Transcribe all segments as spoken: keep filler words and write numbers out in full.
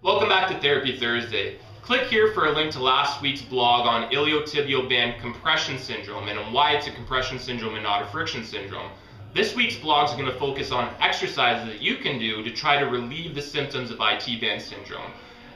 Welcome back to Therapy Thursday. Click here for a link to last week's blog on iliotibial band compression syndrome and on why it's a compression syndrome and not a friction syndrome. This week's blogs are going to focus on exercises that you can do to try to relieve the symptoms of I T band syndrome.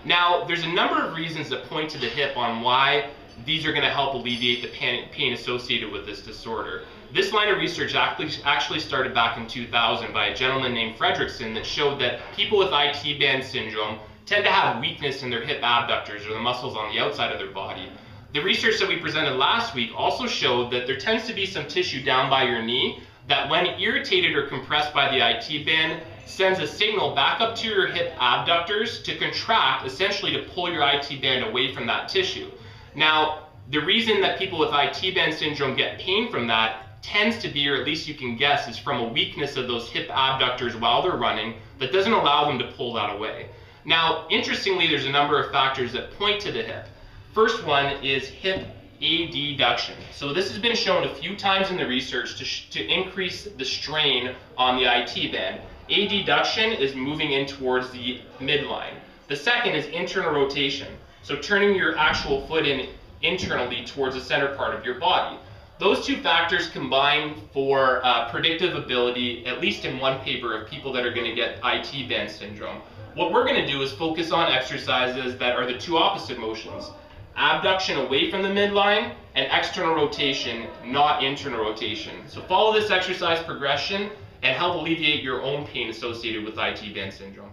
Now, there's a number of reasons that point to the hip on why these are going to help alleviate the pain associated with this disorder. This line of research actually started back in two thousand by a gentleman named Fredericson that showed that people with I T band syndrome tend to have weakness in their hip abductors, or the muscles on the outside of their body. The research that we presented last week also showed that there tends to be some tissue down by your knee that, when irritated or compressed by the I T band, sends a signal back up to your hip abductors to contract, essentially to pull your I T band away from that tissue. Now, the reason that people with I T band syndrome get pain from that tends to be, or at least you can guess, is from a weakness of those hip abductors while they're running that doesn't allow them to pull that away. Now, interestingly, there's a number of factors that point to the hip. First one is hip adduction. So this has been shown a few times in the research to, sh to increase the strain on the I T band. Adduction is moving in towards the midline. The second is internal rotation. So turning your actual foot in internally towards the center part of your body. Those two factors combine for uh, predictive ability, at least in one paper, of people that are going to get I T band syndrome. What we're going to do is focus on exercises that are the two opposite motions: abduction away from the midline and external rotation, not internal rotation. So follow this exercise progression and help alleviate your own pain associated with I T band syndrome.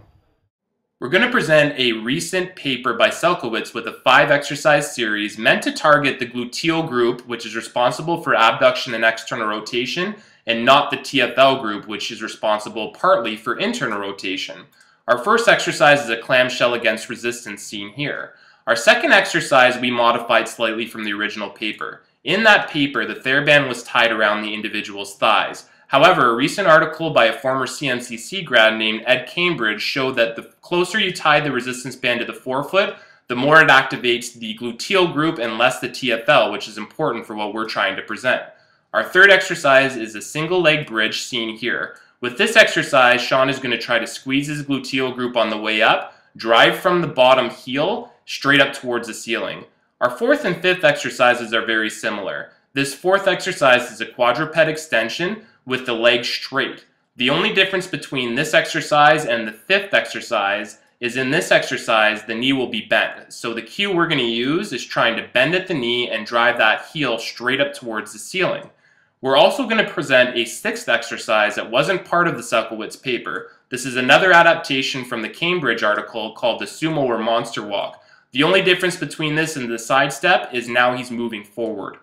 We're going to present a recent paper by Selkowitz with a five exercise series meant to target the gluteal group, which is responsible for abduction and external rotation, and not the T F L group, which is responsible partly for internal rotation. Our first exercise is a clamshell against resistance seen here. Our second exercise we modified slightly from the original paper. In that paper, the TheraBand was tied around the individual's thighs. However, a recent article by a former C N C C grad named Ed Cambridge showed that the closer you tie the resistance band to the forefoot, the more it activates the gluteal group and less the T F L, which is important for what we're trying to present. Our third exercise is a single leg bridge seen here. With this exercise, Sean is going to try to squeeze his gluteal group on the way up, drive from the bottom heel straight up towards the ceiling. Our fourth and fifth exercises are very similar. This fourth exercise is a quadruped extension with the leg straight. The only difference between this exercise and the fifth exercise is, in this exercise, the knee will be bent. So the cue we're going to use is trying to bend at the knee and drive that heel straight up towards the ceiling. We're also going to present a sixth exercise that wasn't part of the Selkowitz paper. This is another adaptation from the Cambridge article called the Sumo or Monster Walk. The only difference between this and the side step is now he's moving forward.